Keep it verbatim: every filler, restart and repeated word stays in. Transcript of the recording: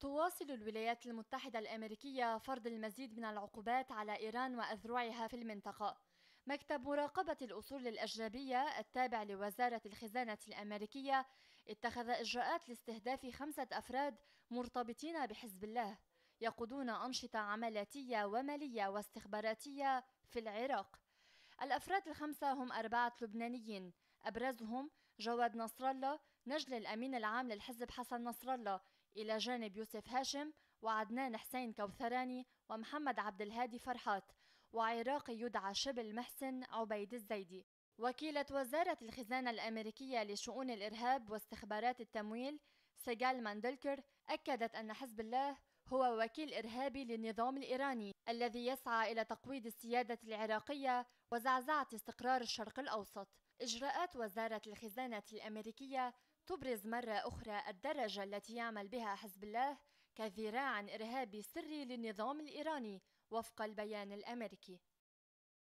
تواصل الولايات المتحدة الأمريكية فرض المزيد من العقوبات على إيران وأذرعها في المنطقة. مكتب مراقبة الأصول الأجنبية التابع لوزارة الخزانة الأمريكية اتخذ إجراءات لاستهداف خمسة أفراد مرتبطين بحزب الله يقودون أنشطة عملاتية ومالية واستخباراتية في العراق. الأفراد الخمسة هم أربعة لبنانيين، أبرزهم جواد نصر الله نجل الأمين العام للحزب حسن نصر الله، إلى جانب يوسف هاشم وعدنان حسين كوثراني ومحمد عبد الهادي فرحات، وعراقي يدعى شبل محسن عبيد الزيدي. وكيلة وزارة الخزانة الأمريكية لشؤون الإرهاب واستخبارات التمويل سيجال مندلكر أكدت أن حزب الله هو وكيل إرهابي للنظام الإيراني الذي يسعى إلى تقويض السيادة العراقية وزعزعة استقرار الشرق الأوسط. إجراءات وزارة الخزانة الأمريكية تبرز مرة أخرى الدرجة التي يعمل بها حزب الله كذراع إرهابي سري للنظام الإيراني وفق البيان الأمريكي.